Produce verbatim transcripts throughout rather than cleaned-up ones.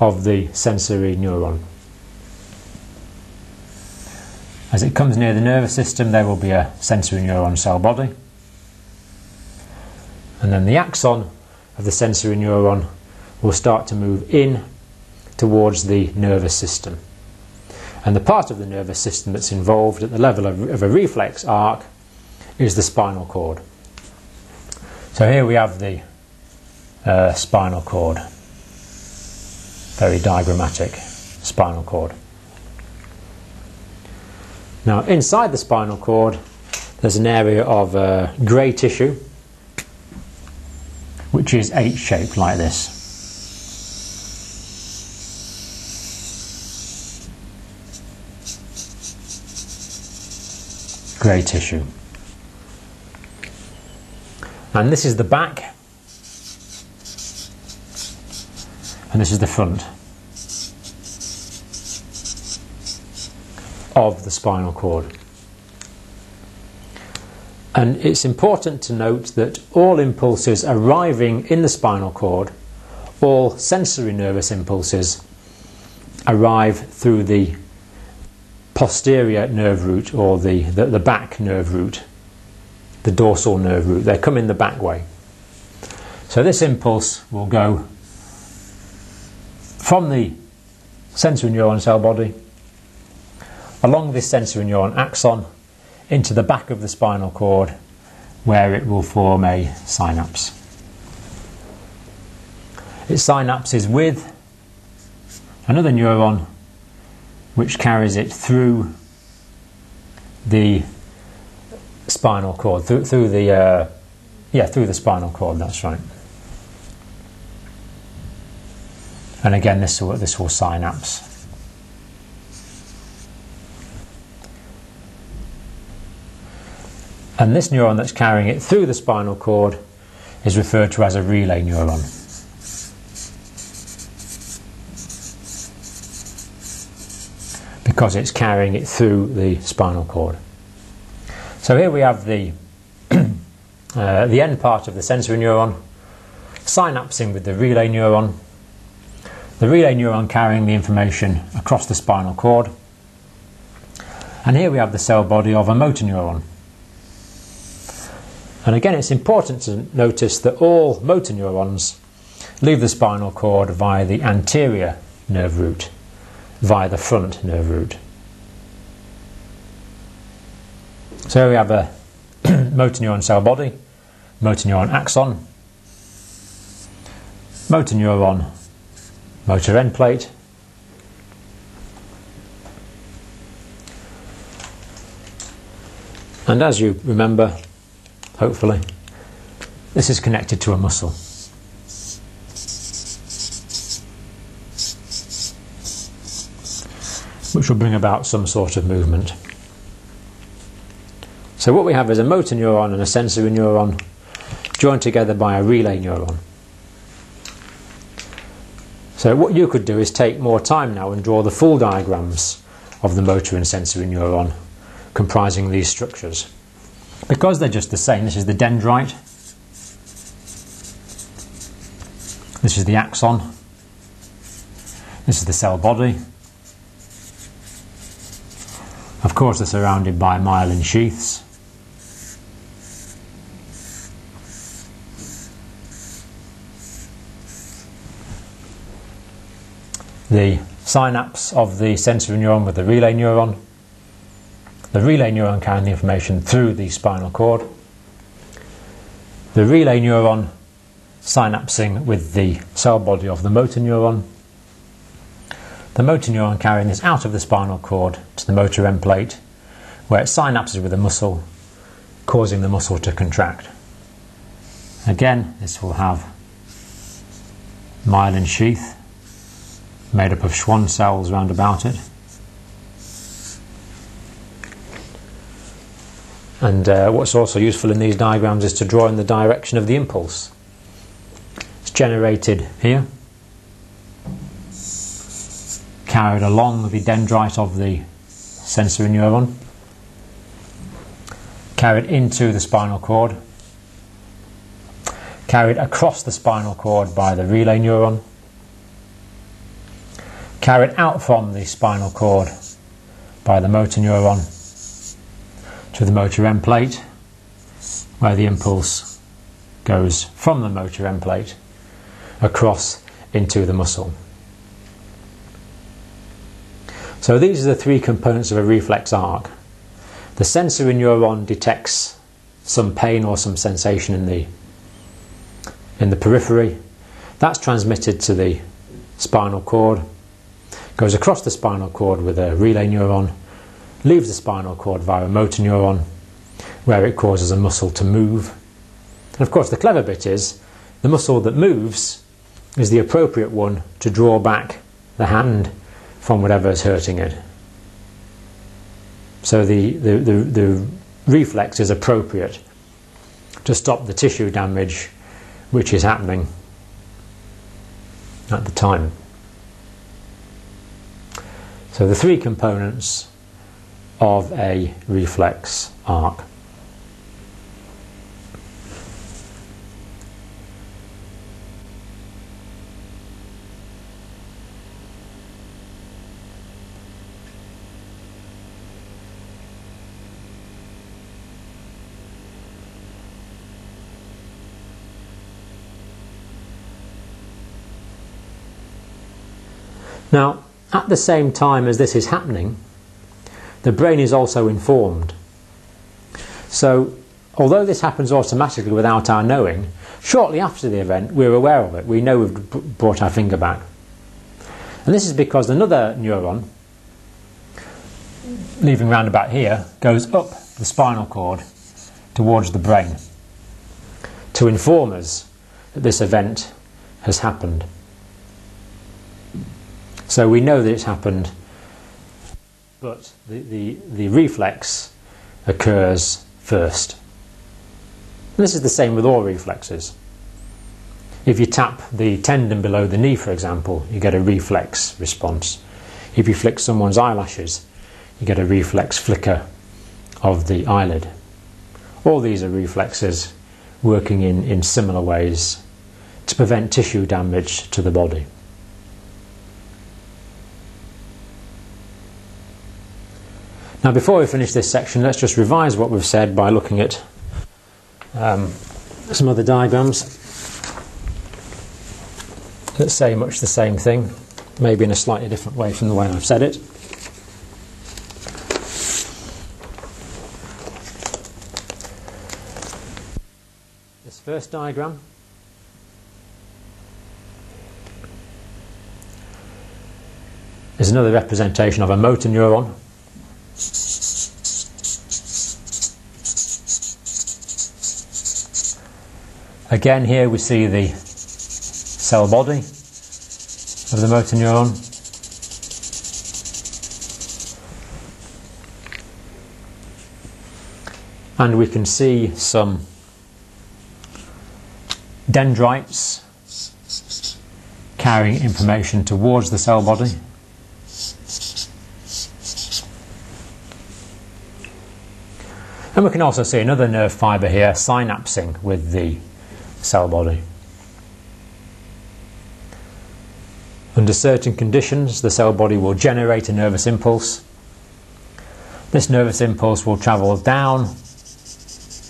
of the sensory neuron. As it comes near the nervous system, there will be a sensory neuron cell body, and then the axon of the sensory neuron will start to move in towards the nervous system. And the part of the nervous system that's involved at the level of, of a reflex arc is the spinal cord. So here we have the uh, spinal cord, very diagrammatic spinal cord. Now inside the spinal cord there's an area of uh, grey tissue which is H-shaped like this. Grey tissue. And this is the back, and this is the front of the spinal cord. And it's important to note that all impulses arriving in the spinal cord, all sensory nervous impulses, arrive through the posterior nerve root, or the, the, the back nerve root, the dorsal nerve root. They come in the back way. So this impulse will go from the sensory neuron cell body along this sensory neuron axon into the back of the spinal cord, where it will form a synapse. It synapses with another neuron which carries it through the spinal cord, through, through the uh, yeah, through the spinal cord. That's right. And again, this will this will synapse. And this neuron that's carrying it through the spinal cord is referred to as a relay neuron. Because it's carrying it through the spinal cord. So here we have the, uh, the end part of the sensory neuron synapsing with the relay neuron. The relay neuron carrying the information across the spinal cord. And here we have the cell body of a motor neuron. And again, it's important to notice that all motor neurons leave the spinal cord via the anterior nerve root, via the front nerve root. So we have a motor neuron cell body, motor neuron axon, motor neuron motor end plate, and as you remember, hopefully, this is connected to a muscle. Which will bring about some sort of movement. So what we have is a motor neuron and a sensory neuron joined together by a relay neuron. So what you could do is take more time now and draw the full diagrams of the motor and sensory neuron comprising these structures. Because they're just the same, this is the dendrite, this is the axon, this is the cell body. Of course they're surrounded by myelin sheaths. The synapse of the sensory neuron with the relay neuron. The relay neuron carrying the information through the spinal cord. The relay neuron synapsing with the cell body of the motor neuron. The motor neuron carrying this out of the spinal cord to the motor end plate, where it synapses with the muscle, causing the muscle to contract. Again, this will have myelin sheath made up of Schwann cells round about it. And uh, what's also useful in these diagrams is to draw in the direction of the impulse. It's generated here, carried along the dendrite of the sensory neuron, carried into the spinal cord, carried across the spinal cord by the relay neuron, carried out from the spinal cord by the motor neuron to the motor end plate, where the impulse goes from the motor end plate across into the muscle. So these are the three components of a reflex arc. The sensory neuron detects some pain or some sensation in the in the periphery. That's transmitted to the spinal cord, goes across the spinal cord with a relay neuron, leaves the spinal cord via a motor neuron, where it causes a muscle to move. And of course the clever bit is, the muscle that moves is the appropriate one to draw back the hand from whatever is hurting it. So the, the, the, the reflex is appropriate to stop the tissue damage which is happening at the time. So the three components of a reflex arc. Now, at the same time as this is happening, the brain is also informed. So, although this happens automatically without our knowing, shortly after the event we're aware of it. We know we've brought our finger back. And this is because another neuron, leaving round about here, goes up the spinal cord towards the brain to inform us that this event has happened. So we know that it's happened, but the, the, the reflex occurs first. And this is the same with all reflexes. If you tap the tendon below the knee, for example, you get a reflex response. If you flick someone's eyelashes, you get a reflex flicker of the eyelid. All these are reflexes working in, in similar ways to prevent tissue damage to the body. Now, before we finish this section, let's just revise what we've said by looking at um, some other diagrams that say much the same thing, maybe in a slightly different way from the way I've said it. This first diagram is another representation of a motor neuron. Again, here we see the cell body of the motor neuron. And we can see some dendrites carrying information towards the cell body. And we can also see another nerve fibre here synapsing with the cell body. Under certain conditions, the cell body will generate a nervous impulse. This nervous impulse will travel down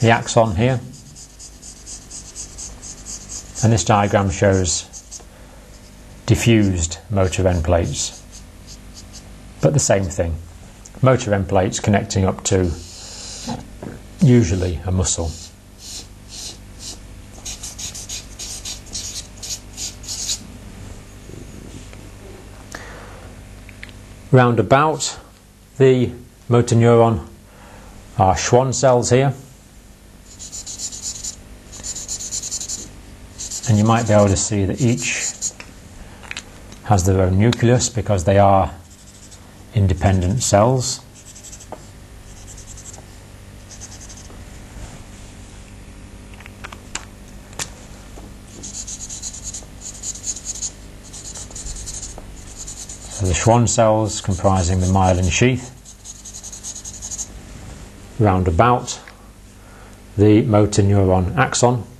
the axon here, and this diagram shows diffused motor end plates, but the same thing, motor end plates connecting up to usually a muscle. Round about the motor neuron are Schwann cells here, and you might be able to see that each has their own nucleus because they are independent cells. The Schwann cells comprising the myelin sheath. Round about the motor neuron axon.